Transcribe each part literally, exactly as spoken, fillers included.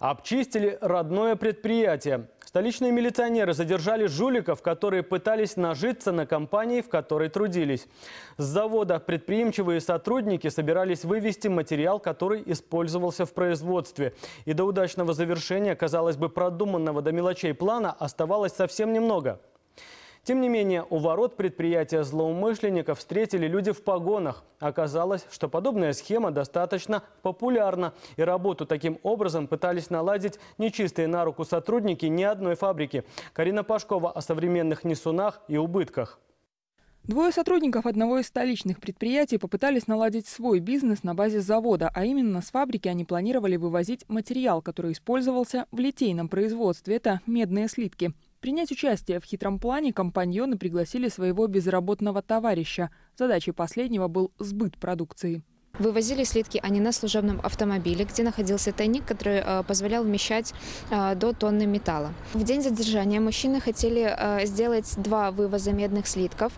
Обчистили родное предприятие. Столичные милиционеры задержали жуликов, которые пытались нажиться на компании, в которой трудились. С завода предприимчивые сотрудники собирались вывести материал, который использовался в производстве. И до удачного завершения, казалось бы, продуманного до мелочей плана оставалось совсем немного. Тем не менее, у ворот предприятия злоумышленников встретили люди в погонах. Оказалось, что подобная схема достаточно популярна. И работу таким образом пытались наладить нечистые на руку сотрудники ни одной фабрики. Карина Пашкова о современных несунах и убытках. Двое сотрудников одного из столичных предприятий попытались наладить свой бизнес на базе завода, а именно с фабрики они планировали вывозить материал, который использовался в литейном производстве. Это медные слитки. Принять участие в хитром плане компаньоны пригласили своего безработного товарища. Задачей последнего был сбыт продукции. Вывозили слитки они на служебном автомобиле, где находился тайник, который э, позволял вмещать э, до тонны металла. В день задержания мужчины хотели э, сделать два вывоза медных слитков.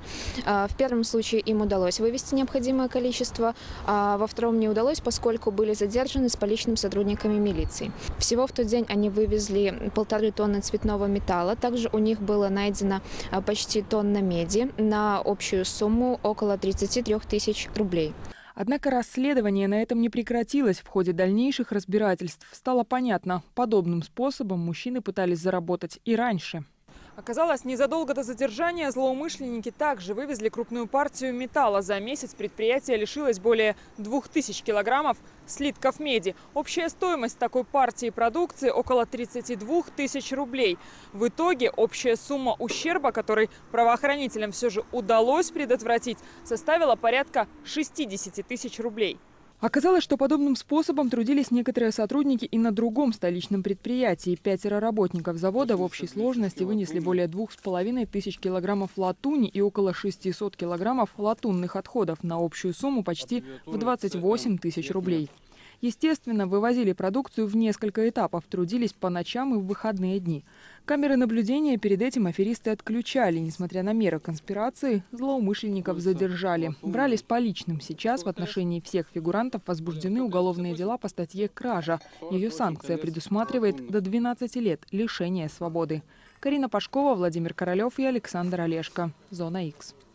Э, в первом случае им удалось вывести необходимое количество, а во втором не удалось, поскольку были задержаны с поличным сотрудниками милиции. Всего в тот день они вывезли полторы тонны цветного металла. Также у них было найдено э, почти тонна меди на общую сумму около тридцати трёх тысяч рублей. Однако расследование на этом не прекратилось. В ходе дальнейших разбирательств стало понятно, подобным способом мужчины пытались заработать и раньше. Оказалось, незадолго до задержания злоумышленники также вывезли крупную партию металла. За месяц предприятие лишилось более двух тысяч килограммов слитков меди. Общая стоимость такой партии продукции около тридцати двух тысяч рублей. В итоге общая сумма ущерба, который правоохранителям все же удалось предотвратить, составила порядка шестидесяти тысяч рублей. Оказалось, что подобным способом трудились некоторые сотрудники и на другом столичном предприятии. Пятеро работников завода в общей сложности вынесли более двух с половиной тысяч килограммов латуни и около шестисот килограммов латунных отходов на общую сумму почти в двадцать восемь тысяч рублей. Естественно, вывозили продукцию в несколько этапов, трудились по ночам и в выходные дни. Камеры наблюдения перед этим аферисты отключали. Несмотря на меры конспирации, злоумышленников задержали. Брали с поличным. Сейчас в отношении всех фигурантов возбуждены уголовные дела по статье «Кража». Ее санкция предусматривает до двенадцати лет лишения свободы. Карина Пашкова, Владимир Королёв и Александр Олешко. Зона Х.